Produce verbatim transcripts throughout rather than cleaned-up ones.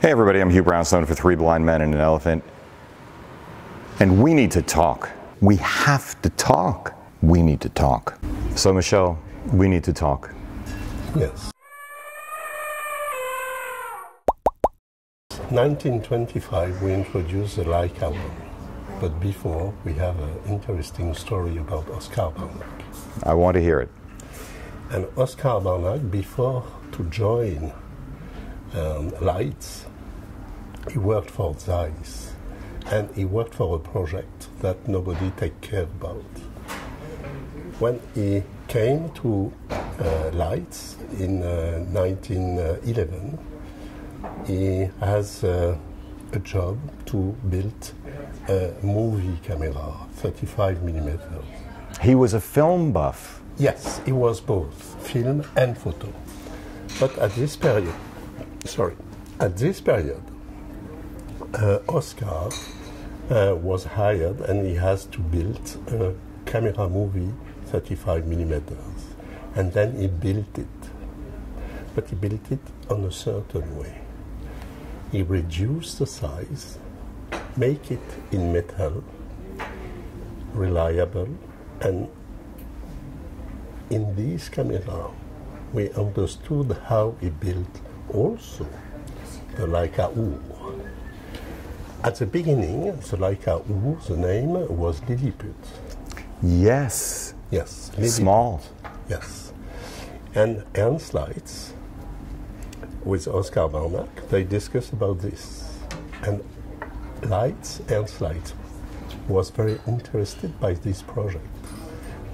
Hey everybody, I'm Hugh Brownstone for Three Blind Men and an Elephant. And we need to talk. We have to talk. We need to talk. So Michel, we need to talk. Yes. nineteen twenty-five we introduced the Leica one. But before, we have an interesting story about Oscar Barnack. I want to hear it. And Oscar Barnack, before to join Um, Leitz, he worked for Zeiss, and he worked for a project that nobody take care about. When he came to uh, Leitz in uh, nineteen eleven, he has uh, a job to build a movie camera, thirty-five millimeters. He was a film buff. Yes, he was both film and photo. But at this period, Sorry, at this period, uh, Oscar uh, was hired and he has to build a camera movie thirty-five millimeters. And then he built it. But he built it on a certain way. He reduced the size, make it in metal, reliable, and in this camera, we understood how he built also the Leica Ur. At the beginning, the Leica Ur, the name was Lilliput. Yes. Yes. Lilliput. Small. Yes. And Ernst Leitz, with Oscar Barnack, they discussed about this. And Leitz, Ernst Leitz, was very interested by this project.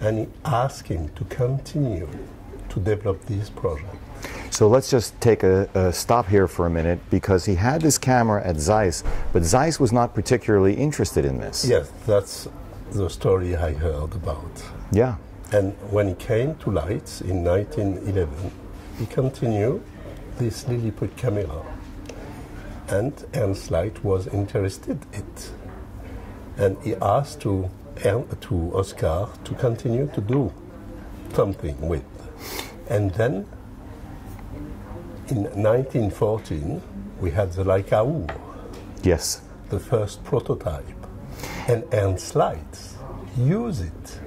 And he asked him to continue to develop this project. So let's just take a, a stop here for a minute, because he had this camera at Zeiss, but Zeiss was not particularly interested in this. Yes, that's the story I heard about. Yeah. And when he came to Leitz in nineteen eleven, he continued this Lilliput camera. And Ernst Leitz was interested in it. And he asked to, to Oscar to continue to do something with. And then in nineteen fourteen, we had the Leica Ur. Yes. The first prototype. And Ernst Leitz use it.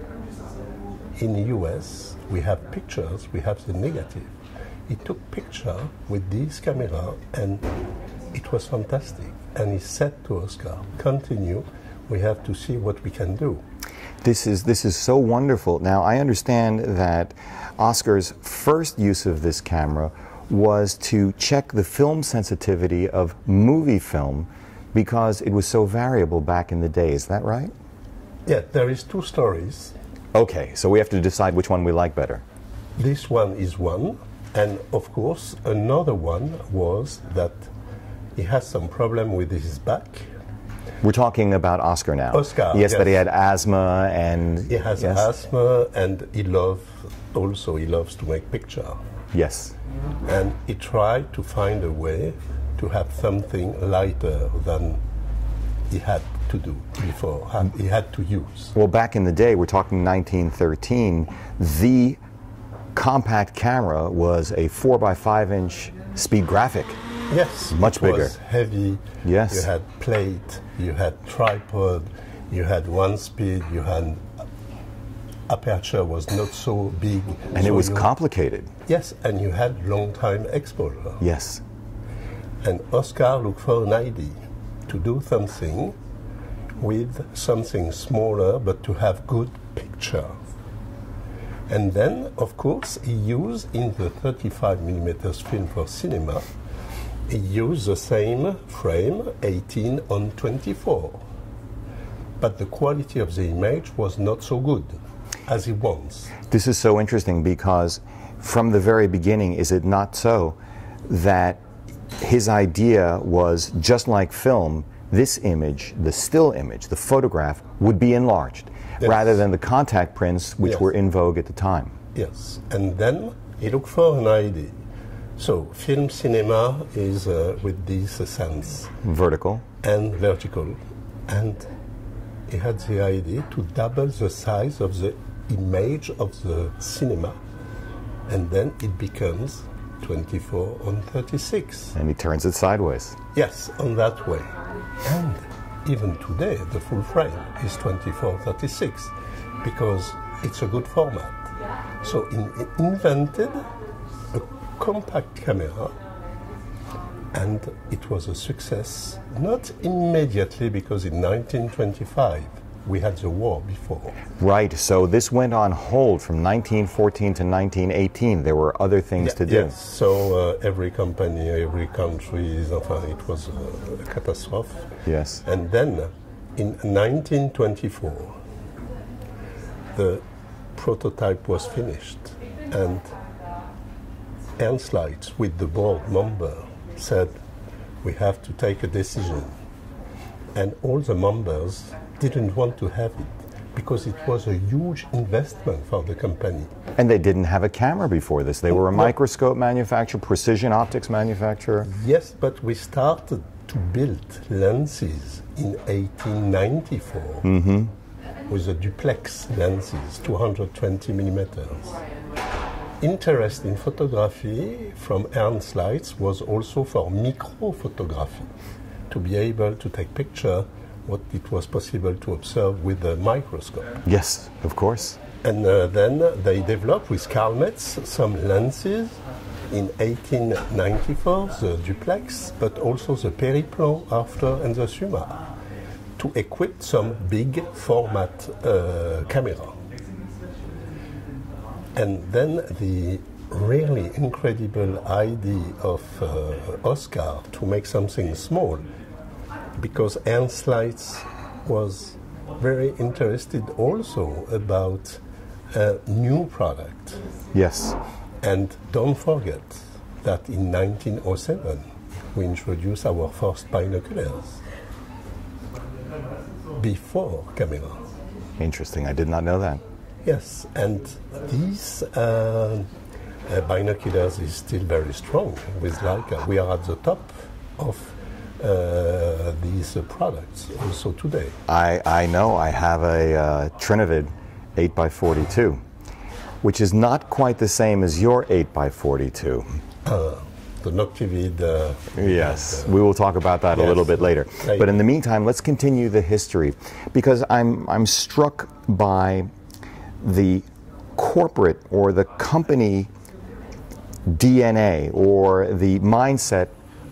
In the U S, we have pictures, we have the negative. He took picture with this camera, and it was fantastic. And he said to Oscar, continue, we have to see what we can do. This is, this is so wonderful. Now, I understand that Oscar's first use of this camera was to check the film sensitivity of movie film, because it was so variable back in the day. Is that right? Yeah, there is two stories. Okay, so we have to decide which one we like better. This one is one, and of course another one was that he has some problem with his back. We're talking about Oscar now. Oscar, yes, yes. But he had asthma and... He has yes. asthma, and he loves, also he loves to make picture. Yes. And he tried to find a way to have something lighter than he had to do before, he had to use. Well, back in the day, we're talking nineteen thirteen, the compact camera was a four by five inch speed graphic. Yes. Much bigger. It was heavy. Yes. You had plate, you had tripod, you had one speed, you had... aperture was not so big. And so it was complicated. Yes, and you had long time exposure. Yes. And Oscar looked for an idea to do something with something smaller, but to have good picture. And then, of course, he used in the thirty-five millimeter film for cinema, he used the same frame, eighteen on twenty-four. But the quality of the image was not so good as he wants. This is so interesting, because from the very beginning, is it not so that his idea was, just like film, this image, the still image, the photograph, would be enlarged, yes, rather than the contact prints which yes. were in vogue at the time? Yes, and then he looked for an idea. So film cinema is uh, with this uh, sense. Vertical. And vertical. And he had the idea to double the size of the image of the cinema, and then it becomes twenty-four on thirty-six. And he turns it sideways. Yes, on that way. And even today, the full frame is twenty-four thirty-six because it's a good format. So he invented a compact camera, and it was a success, not immediately, because in nineteen twenty-five, we had the war before. Right, so this went on hold from nineteen fourteen to nineteen eighteen. There were other things yeah, to do. Yes, so uh, every company, every country, it was a catastrophe. Yes. And then in nineteen twenty-four, the prototype was finished, and Ernst Leitz, with the board member, said, we have to take a decision. And all the members didn't want to have it because it was a huge investment for the company. And they didn't have a camera before this. They were a microscope manufacturer, precision optics manufacturer. Yes, but we started to build lenses in eighteen ninety-four mm-hmm. with the duplex lenses, two hundred twenty millimeters. Interest in photography from Ernst Leitz was also for micro-photography, to be able to take picture what it was possible to observe with the microscope. Yes, of course. And uh, then they developed with Carl Metz some lenses in eighteen ninety-four, the duplex, but also the Periplan after and the Summa, to equip some big format uh, camera. And then the really incredible idea of uh, Oscar to make something small, because Ernst Leitz was very interested also about a new product. Yes. And don't forget that in nineteen oh seven, we introduced our first binoculars before camera. Interesting, I did not know that. Yes, and these uh, uh, binoculars is still very strong with Leica. We are at the top of uh, these uh, products also today. I, I know I have a uh, Trinovid eight by forty-two, which is not quite the same as your eight by forty-two. Uh, the Noctivid. Uh, yes, uh, we will talk about that yes. a little bit later. I but in the meantime, let's continue the history, because I'm, I'm struck by the corporate or the company D N A or the mindset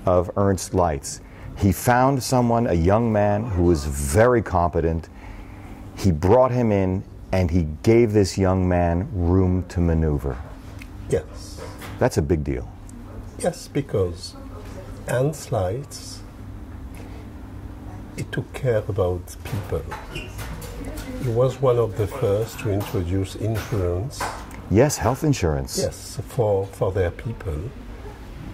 of Ernst Leitz. He found someone, a young man who was very competent. He brought him in and he gave this young man room to maneuver. Yes. That's a big deal. Yes, because Ernst Leitz, he took care about people. He was one of the first to introduce insurance. Yes, health insurance. Yes, for, for their people.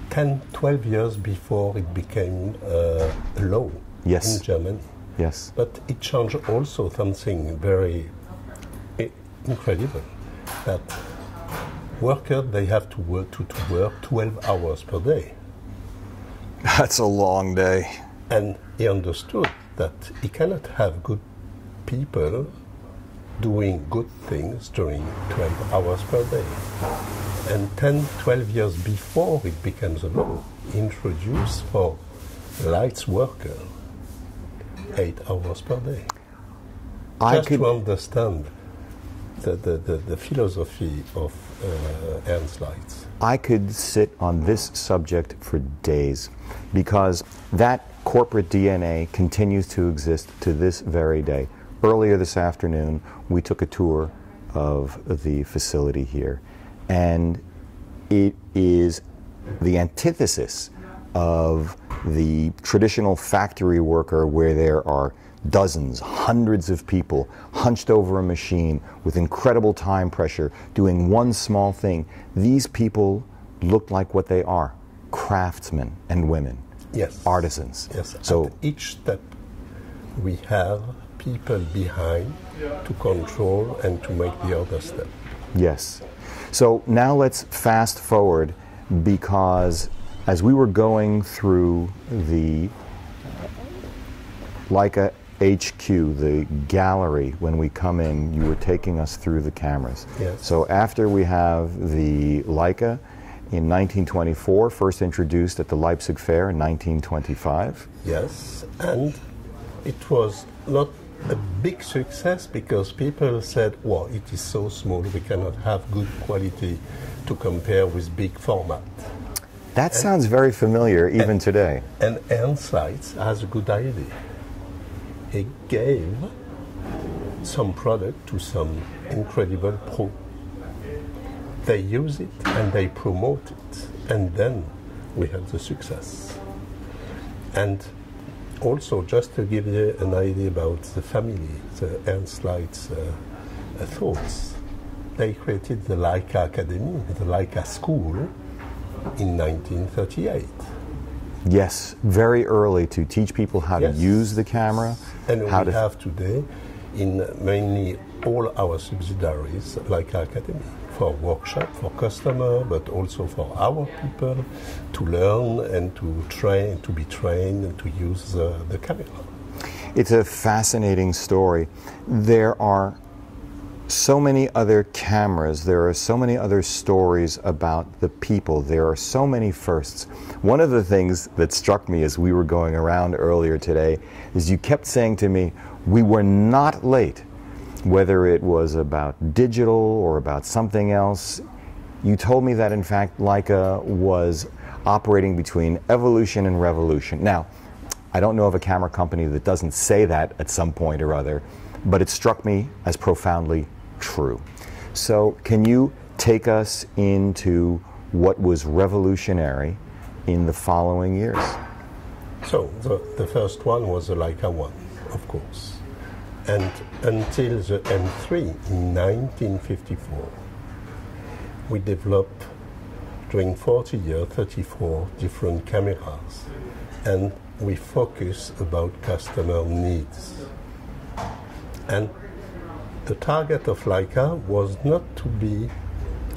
ten, twelve years before it became uh, law yes. in Germany. Yes. But it changed also something very incredible, that workers, they have to work, to, to work twelve hours per day. That's a long day. And he understood that he cannot have good people doing good things during twelve hours per day. And ten, twelve years before it becomes a law, introduced for Leitz worker eight hours per day. I Just could... to understand the, the, the, the philosophy of uh, Ernst Leitz. I could sit on this subject for days, because that corporate D N A continues to exist to this very day. Earlier this afternoon, we took a tour of the facility here, and it is the antithesis of the traditional factory worker where there are dozens, hundreds of people hunched over a machine with incredible time pressure doing one small thing. These people look like what they are, craftsmen and women, yes. artisans. Yes. So at each step we have people behind to control and to make the other step. Yes. So now let's fast forward, because as we were going through the Leica H Q, the gallery, when we come in, you were taking us through the cameras. Yes. So after we have the Leica in nineteen twenty-four, first introduced at the Leipzig Fair in nineteen twenty-five. Yes, and it was not a big success because people said, well, it is so small, we cannot have good quality to compare with big format. That and, sounds very familiar even and, today. And Leitz has a good idea. He gave some product to some incredible pro. They use it and they promote it. And then we have the success. And also, just to give you an idea about the family, the Ernst Leitz uh, thoughts, they created the Leica Akademie, the Leica School, in nineteen thirty-eight. Yes, very early to teach people how yes. to use the camera. And how we to have today in mainly all our subsidiaries, Leica Akademie, for workshop, for customer, but also for our people to learn and to train, to be trained and to use the, the camera. It's a fascinating story. There are so many other cameras, there are so many other stories about the people, there are so many firsts. One of the things that struck me as we were going around earlier today is you kept saying to me, we were not late. Whether it was about digital or about something else, you told me that in fact Leica was operating between evolution and revolution. Now, I don't know of a camera company that doesn't say that at some point or other, but it struck me as profoundly true. So can you take us into what was revolutionary in the following years? So the, the first one was the Leica one, of course. And until the M three in nineteen fifty-four, we developed during forty years, thirty-four different cameras, and we focus about customer needs. And the target of Leica was not to be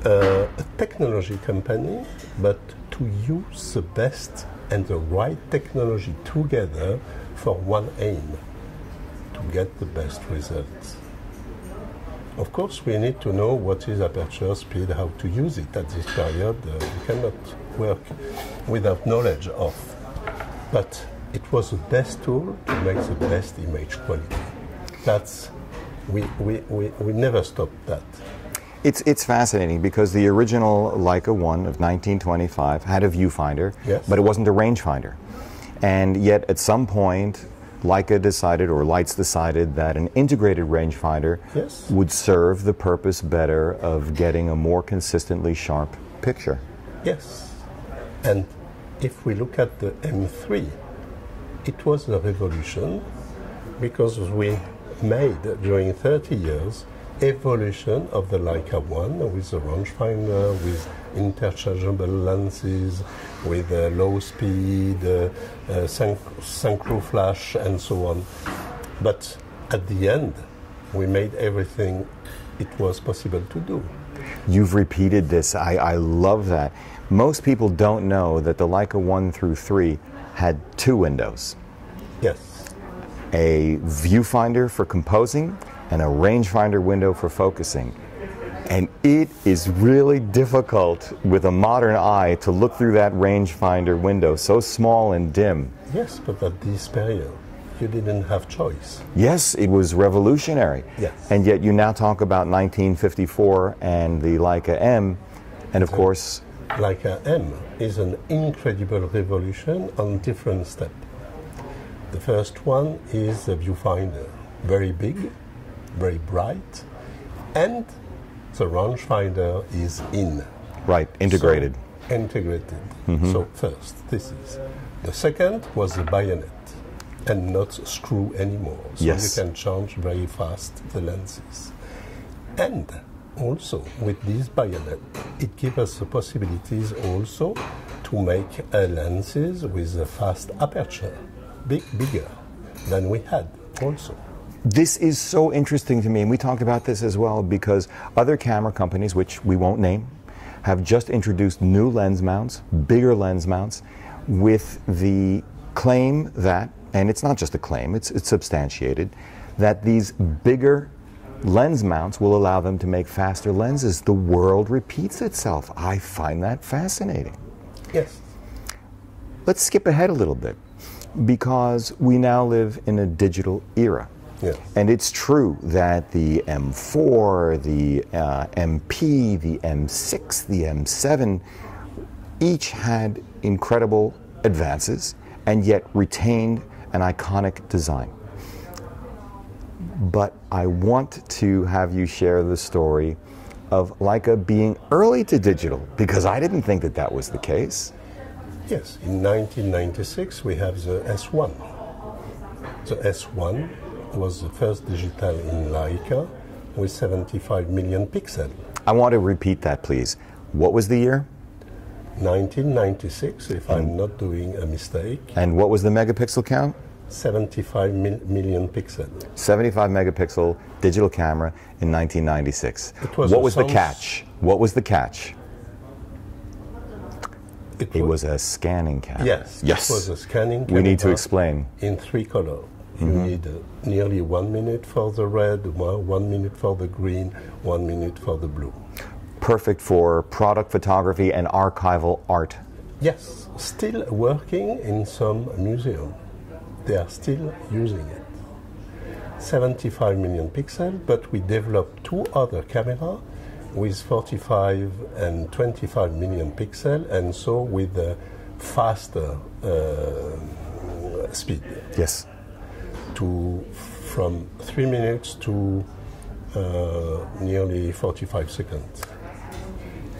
uh, a technology company, but to use the best and the right technology together for one aim. Get the best results. Of course, we need to know what is aperture speed, how to use it at this period. Uh, we cannot work without knowledge of. But it was the best tool to make the best image quality. That's, we, we, we, we never stopped that. It's, it's fascinating because the original Leica one of nineteen twenty-five had a viewfinder, yes. but it wasn't a rangefinder. And yet at some point, Leica decided, or Leitz decided, that an integrated rangefinder yes. would serve the purpose better of getting a more consistently sharp picture. Yes. And if we look at the M three, it was a revolution because we made, during thirty years, evolution of the Leica one with the rangefinder, with interchangeable lenses, with uh, low speed, uh, uh, synchro flash, and so on. But at the end, we made everything it was possible to do. You've repeated this. I, I love that. Most people don't know that the Leica one through three had two windows. Yes. A viewfinder for composing and a rangefinder window for focusing. And it is really difficult with a modern eye to look through that rangefinder window, so small and dim. Yes, but at this period, you didn't have choice. Yes, it was revolutionary. Yes. And yet you now talk about nineteen fifty-four and the Leica M, and of the course... Leica M is an incredible revolution on different steps. The first one is the viewfinder. Very big, very bright, and the rangefinder is in. Right, integrated. So, integrated. Mm-hmm. So first, this is. The second was the bayonet, and not screw anymore. So yes. you can change very fast the lenses. And also, with this bayonet, it gives us the possibilities also to make uh, lenses with a fast aperture, big, bigger than we had also. This is so interesting to me, and we talked about this as well, because other camera companies, which we won't name, have just introduced new lens mounts, bigger lens mounts, with the claim that, and it's not just a claim, it's, it's substantiated, that these bigger lens mounts will allow them to make faster lenses. The world repeats itself. I find that fascinating. Yes. Let's skip ahead a little bit, because we now live in a digital era. Yes. And it's true that the M four, the uh, M P, the M six, the M seven, each had incredible advances and yet retained an iconic design. But I want to have you share the story of Leica being early to digital, because I didn't think that that was the case. Yes, in nineteen ninety-six we have the S one. The S one was the first digital in Leica with seventy-five million pixels. I want to repeat that, please. What was the year? nineteen ninety-six, if and, I'm not doing a mistake. And what was the megapixel count? seventy-five million pixels. seventy-five megapixel digital camera in nineteen ninety-six. Was what was the catch? What was the catch? It was, it was a scanning camera. Yes, yes. It was a scanning camera. We need to explain. In three colors. You mm-hmm. need uh, nearly one minute for the red, one minute for the green, one minute for the blue. Perfect for product photography and archival art. Yes, still working in some museum. They are still using it. seventy-five million pixels, but we developed two other cameras with forty-five and twenty-five million pixels, and so with a faster uh, speed. Yes. To from three minutes to uh, nearly forty-five seconds.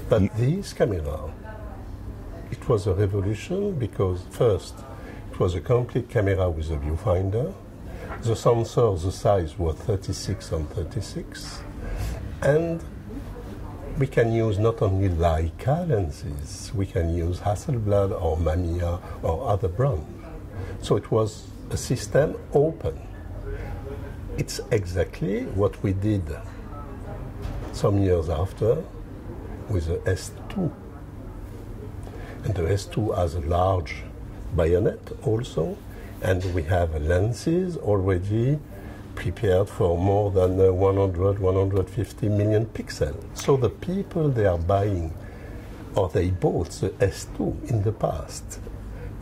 But you this camera, it was a revolution, because first, it was a complete camera with a viewfinder. The sensor, the size was thirty-six on thirty-six, and we can use not only Leica lenses, we can use Hasselblad or Mamiya or other brands. So it was a system open. It's exactly what we did some years after with the S two. And the S two has a large bayonet also, and we have lenses already prepared for more than one hundred, one hundred fifty million pixels. So the people, they are buying, or they bought the S two in the past,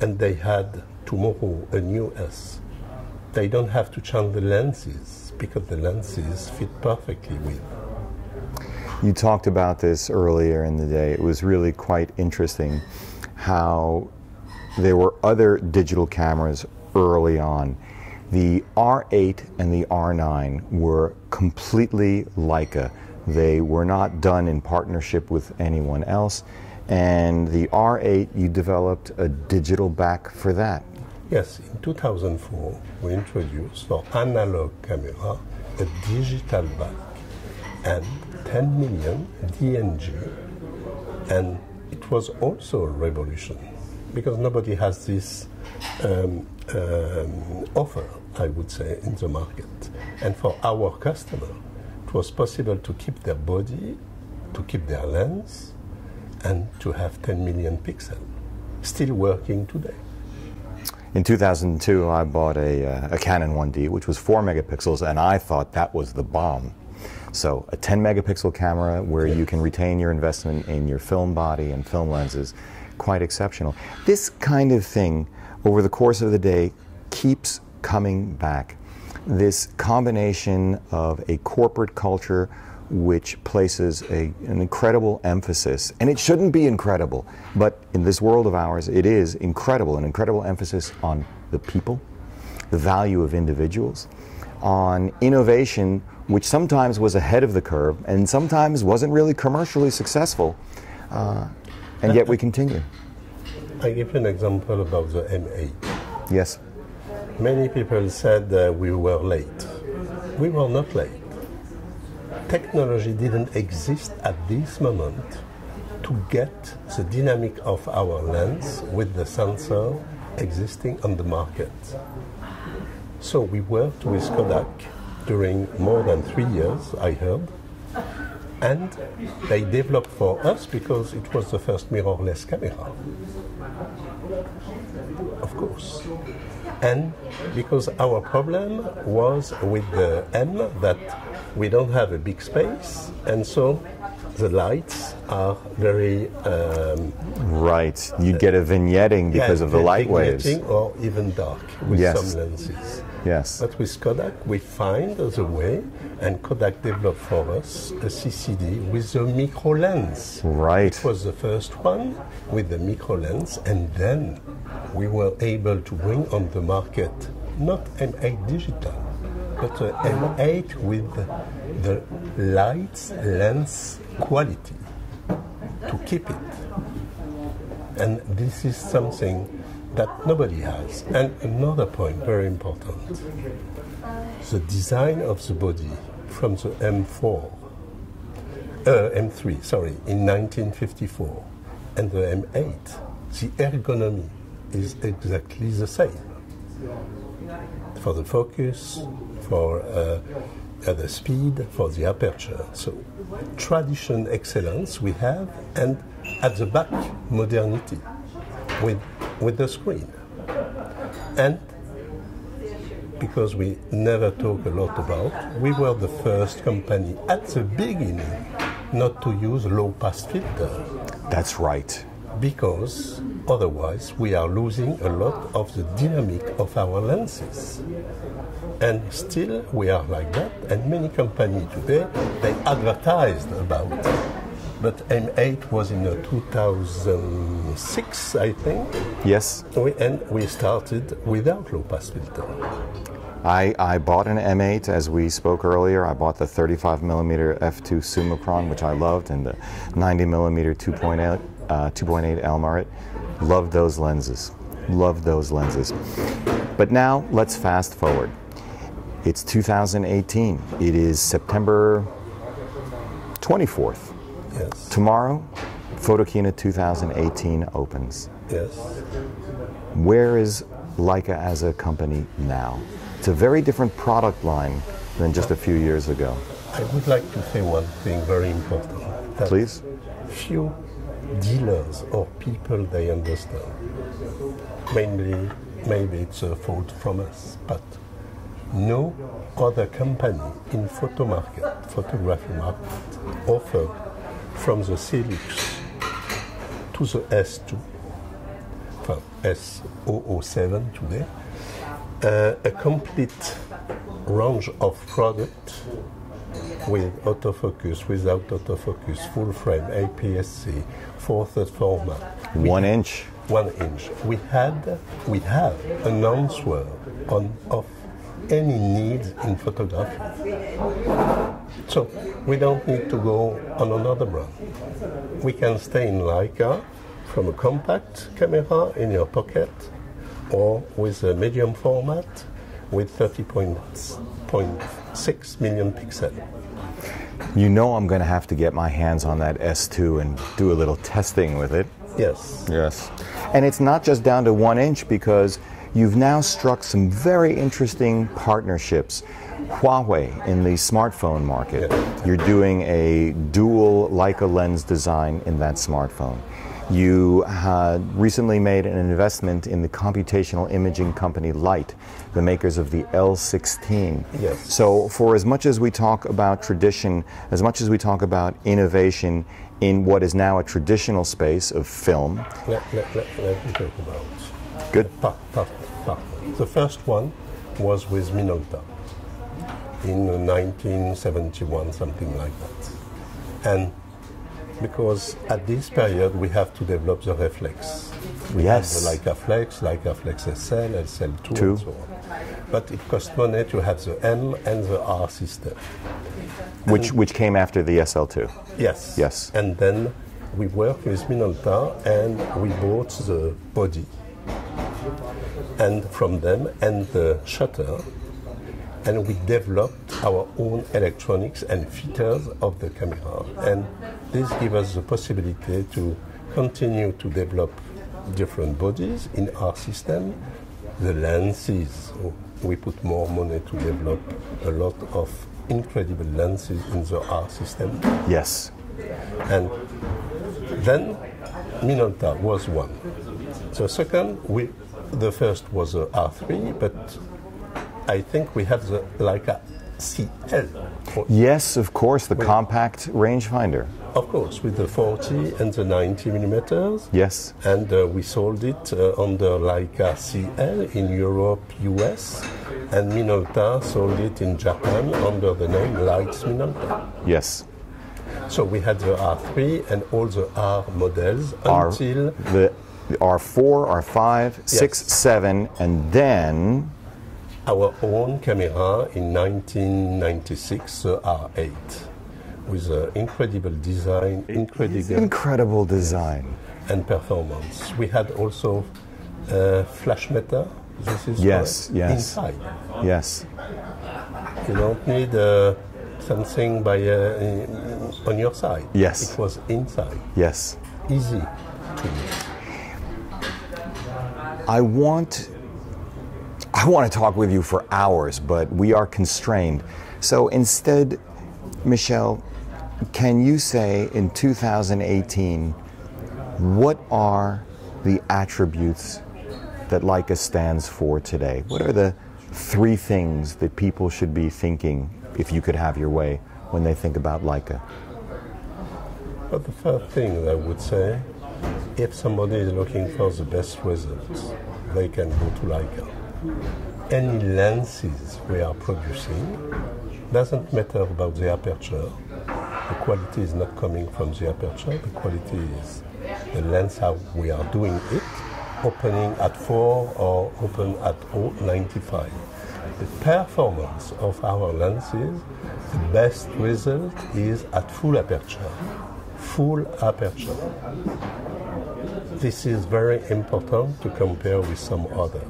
and they had tomorrow a new S. They don't have to change the lenses, because the lenses fit perfectly with. You talked about this earlier in the day. It was really quite interesting how there were other digital cameras early on. The R eight and the R nine were completely Leica. They were not done in partnership with anyone else. And the R eight, you developed a digital back for that. Yes, in two thousand four, we introduced for analog camera a digital back and ten million D N G. And it was also a revolution, because nobody has this um, um, offer, I would say, in the market. And for our customer, it was possible to keep their body, to keep their lens, and to have ten million pixels. Still working today. In two thousand two, I bought a, uh, a Canon one D, which was four megapixels, and I thought that was the bomb. So a ten megapixel camera where you can retain your investment in your film body and film lenses, quite exceptional. This kind of thing, over the course of the day, keeps coming back. This combination of a corporate culture which places a, an incredible emphasis, and it shouldn't be incredible, but in this world of ours, it is incredible, an incredible emphasis on the people, the value of individuals, on innovation, which sometimes was ahead of the curve and sometimes wasn't really commercially successful. Uh, And yet we continue. I give you an example about the M eight. Yes. Many people said uh, we were late. We were not late. Technology didn't exist at this moment to get the dynamic of our lens with the sensor existing on the market. So we worked with Kodak during more than three years, I heard. And they developed for us, because it was the first mirrorless camera, of course. And because our problem was with the M, that we don't have a big space, and so the lights are very... Um, right, you get a vignetting because yeah, of the light waves. Or even dark with yes. some lenses. Yes. But with Kodak, we find a way, and Kodak developed for us a C C D with a micro lens. Right. It was the first one with the micro lens, and then we were able to bring on the market not M eight digital, but an M eight with the Leitz lens quality to keep it. And this is something that nobody has. And another point, very important, the design of the body from the M four, uh, M three, sorry, in nineteen fifty-four, and the M eight, the ergonomy is exactly the same. For the focus, for uh, uh, the speed, for the aperture. So tradition, excellence we have, and at the back, modernity with, with the screen. And because we never talk a lot about, we were the first company at the beginning not to use low-pass filter. That's right. Because otherwise we are losing a lot of the dynamic of our lenses. And still we are like that, and many companies today, they advertised about it. But M eight was in two thousand six, I think. Yes. We, and we started without low-pass filter. I, I bought an M eight, as we spoke earlier. I bought the thirty-five millimeter f two Summicron, which I loved, and the ninety millimeter two point eight. Uh, two point eight Elmarit, loved those lenses, loved those lenses. But now let's fast forward. It's two thousand eighteen. It is September twenty-fourth. Yes. Tomorrow, Photokina two thousand eighteen opens. Yes. Where is Leica as a company now? It's a very different product line than just a few years ago. I would like to say one thing very important. Please. Few dealers or people, they understand. Mainly, maybe it's a fault from us, but no other company in photo market, photography market, offered from the Celux to the S two, from S zero zero seven today, uh, a complete range of products with autofocus, without autofocus, full frame, A P S C, four-third format. One inch. One inch. We had, we have an answer on of any needs in photography. So we don't need to go on another brand. We can stay in Leica from a compact camera in your pocket, or with a medium format with thirty point six million pixels. You know I'm going to have to get my hands on that S two and do a little testing with it. Yes. Yes. And it's not just down to one inch, because you've now struck some very interesting partnerships. Huawei in the smartphone market. Yes. You're doing a dual Leica lens design in that smartphone. You had recently made an investment in the computational imaging company Leica, the makers of the L sixteen. Yes. So for as much as we talk about tradition, as much as we talk about innovation in what is now a traditional space of film. Let, let, let, let me talk about it. Good. Part, part, part. The first one was with Minolta in nineteen seventy-one, something like that. And because at this period we have to develop the reflex. We yes. have the Leica Flex, Leica Flex S L, S L two, Two. and so on. But it cost money to have the M and the R system. Which and which came after the S L two. Yes. Yes. And then we worked with Minolta and we bought the body. And from them and the shutter. And we developed our own electronics and features of the camera. And this gives us the possibility to continue to develop different bodies in our system. The lenses, we put more money to develop a lot of incredible lenses in the R system. Yes. And then Minolta was one. The second, we, the first was the R three, but I think we have the Leica C L. important? Yes, of course, the well, compact rangefinder. Of course, with the forty and the ninety millimeters. Yes. And uh, we sold it uh, on the Leica C L in Europe, U S, and Minolta sold it in Japan under the name Leitz Minolta. Yes. So we had the R three and all the R models R, until... The, the R four, R five, yes. six, seven, and then... Our own camera in nineteen ninety-six, the R eight. With uh, incredible design, incredible, incredible design, and performance. We had also uh, flash meter. This is yes, yes, inside. Yes. You don't need uh, something by uh, on your side. Yes. It was inside. Yes. Easy to use. I want. I want to talk with you for hours, but we are constrained. So instead, Michel, can you say in two thousand eighteen, what are the attributes that Leica stands for today? What are the three things that people should be thinking, if you could have your way, when they think about Leica? Well, the first thing I would say, if somebody is looking for the best results, they can go to Leica. Any lenses we are producing, doesn't matter about the aperture. The quality is not coming from the aperture. The quality is the lens how we are doing it, opening at four or open at zero point nine five. The performance of our lenses, the best result is at full aperture. Full aperture. This is very important to compare with some others.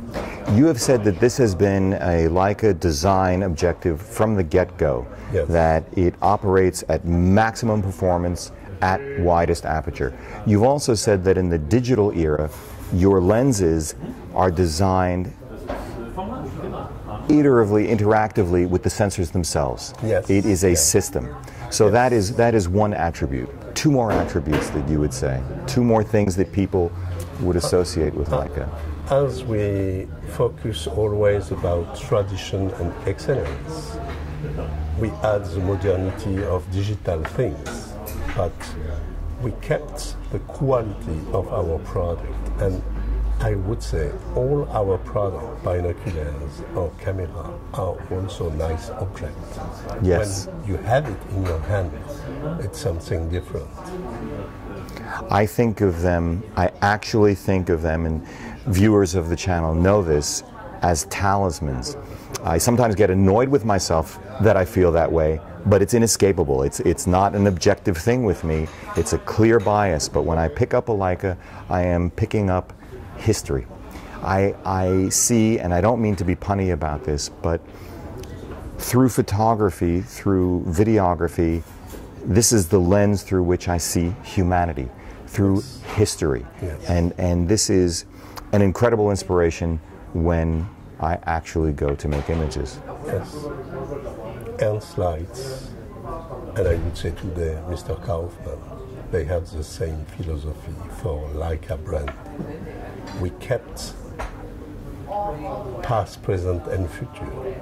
You have said that this has been a Leica design objective from the get-go, yes. That it operates at maximum performance at widest aperture. You've also said that in the digital era, your lenses are designed iteratively, interactively with the sensors themselves. Yes. It is a yes. system. So yes. that is that is one attribute. Two more attributes that you would say. Two more things that people would associate with Leica. As we focus always about tradition and excellence, we add the modernity of digital things, but we kept the quality of our product. And I would say all our products, binoculars or camera, are also nice objects. Yes. When you have it in your hand, it's something different. I think of them, I actually think of them, and viewers of the channel know this, as talismans. I sometimes get annoyed with myself that I feel that way, but it's inescapable. It's, it's not an objective thing with me. It's a clear bias, but when I pick up a Leica, I am picking up history. I, I see, and I don't mean to be punny about this, but through photography, through videography, this is the lens through which I see humanity, through yes. history. Yes. And, and this is an incredible inspiration when I actually go to make images. Yes. Ernst Leitz, and I would say today, Mister Kaufman, they have the same philosophy for Leica brand. We kept past, present, and future.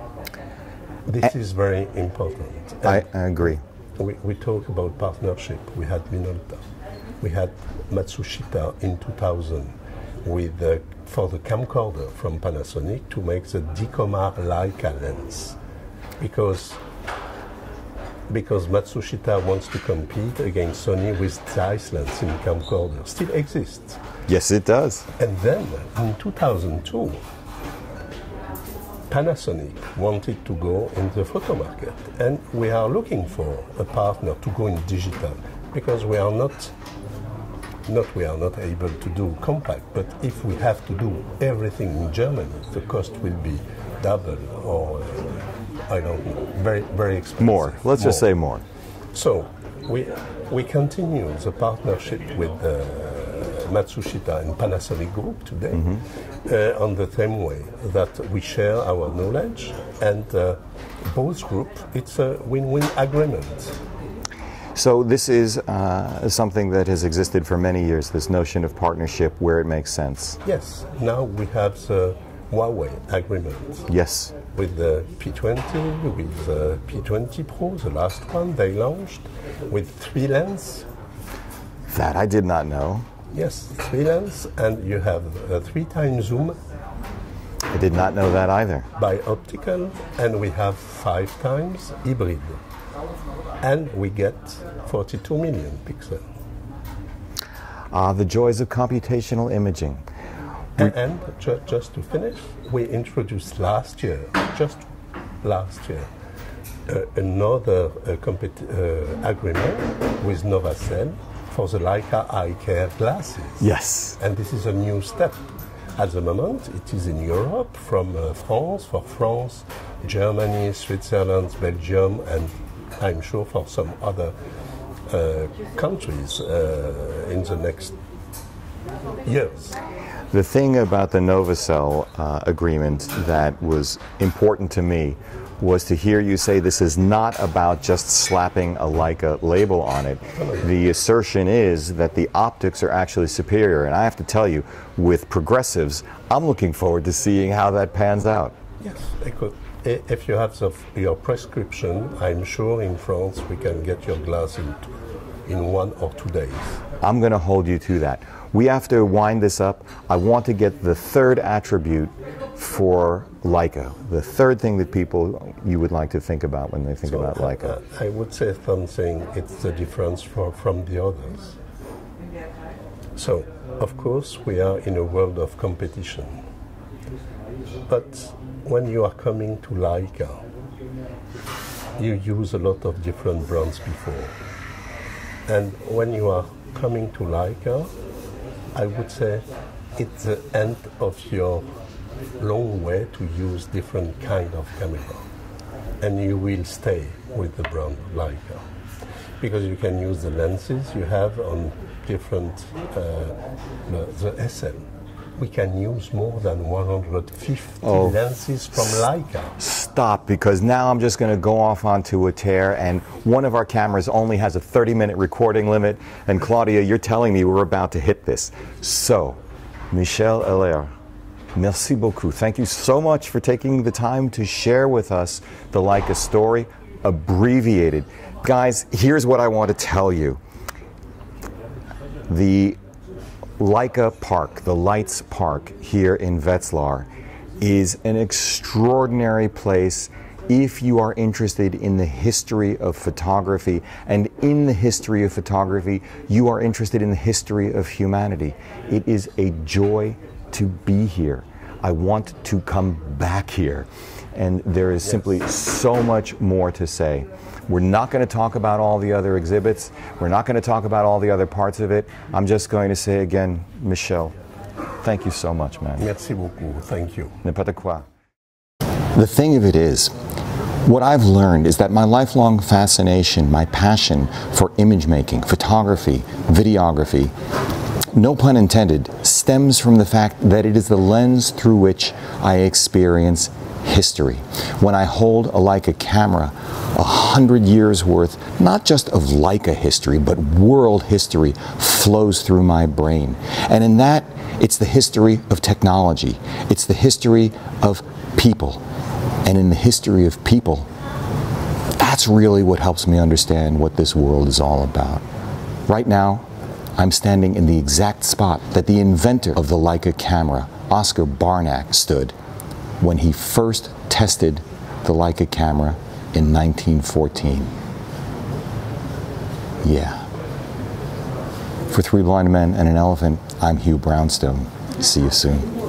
This I, is very important. I, I agree. We, we talk about partnership. We had Minolta. We had Matsushita in two thousand with uh, for the camcorder from Panasonic to make the Dicomar Leica lens. Because, because Matsushita wants to compete against Sony with Zeiss lens in camcorder. Still exists. Yes, it does. And then, in two thousand two, Panasonic wanted to go in the photo market. And we are looking for a partner to go in digital, because we are not, not we are not able to do compact, but if we have to do everything in Germany, the cost will be double or, uh, I don't know, very, very expensive. More, let's more. just say more. So, we, we continue the partnership with uh, Matsushita and Panasonic Group today, mm-hmm. uh, on the same way that we share our knowledge, and uh, both groups, it's a win-win agreement. So this is uh, something that has existed for many years, this notion of partnership where it makes sense. Yes, now we have the Huawei agreement. Yes. With the P twenty, with the P twenty Pro, the last one they launched, with three lenses. That I did not know. Yes, three lenses, and you have a three times zoom. I did not know that either. By optical, and we have five times hybrid. And we get forty-two million pixels. Ah, the joys of computational imaging. And, and ju just to finish, we introduced last year, just last year, uh, another uh, uh, agreement with NovaCell for the Leica Eye Care glasses. Yes. And this is a new step. At the moment, it is in Europe, from uh, France, for France, Germany, Switzerland, Belgium, and I'm sure for some other uh, countries uh, in the next years. The thing about the NovaCell uh, agreement that was important to me was to hear you say this is not about just slapping a Leica label on it. The assertion is that the optics are actually superior, and I have to tell you, with progressives, I'm looking forward to seeing how that pans out. Yes, if you have the, your prescription, I'm sure in France we can get your glass in, in one or two days. I'm going to hold you to that. We have to wind this up. I want to get the third attribute for Leica, the third thing that people you would like to think about when they think so, about Leica. Uh, I would say something, it's the difference for, from the others. So, of course, we are in a world of competition. But when you are coming to Leica, you use a lot of different brands before. And when you are coming to Leica, I would say it's the end of your long way to use different kind of camera, and you will stay with the brand Leica because you can use the lenses you have on different uh, the S L. We can use more than one hundred fifty oh, lenses from Leica. Stop, because now I'm just going to go off onto a tear, and one of our cameras only has a thirty minute recording limit, and Claudia, you're telling me we're about to hit this. So, Michel Allaire, merci beaucoup. Thank you so much for taking the time to share with us the Leica story, abbreviated. Guys, here's what I want to tell you. The Leica Park, the Leitz Park here in Wetzlar, is an extraordinary place if you are interested in the history of photography, and in the history of photography, you are interested in the history of humanity. It is a joy to be here. I want to come back here. And there is simply so much more to say. We're not going to talk about all the other exhibits. We're not going to talk about all the other parts of it. I'm just going to say again, Michel, thank you so much, man. Merci beaucoup. Thank you. N'importe quoi. The thing of it is, what I've learned is that my lifelong fascination, my passion for image making, photography, videography, no pun intended, stems from the fact that it is the lens through which I experience history. When I hold a Leica camera, a hundred years worth, not just of Leica history, but world history flows through my brain. And in that, it's the history of technology. It's the history of people. And in the history of people, that's really what helps me understand what this world is all about. Right now, I'm standing in the exact spot that the inventor of the Leica camera, Oscar Barnack, stood when he first tested the Leica camera in nineteen fourteen. Yeah. For Three Blind Men and an Elephant, I'm Hugh Brownstone. See you soon.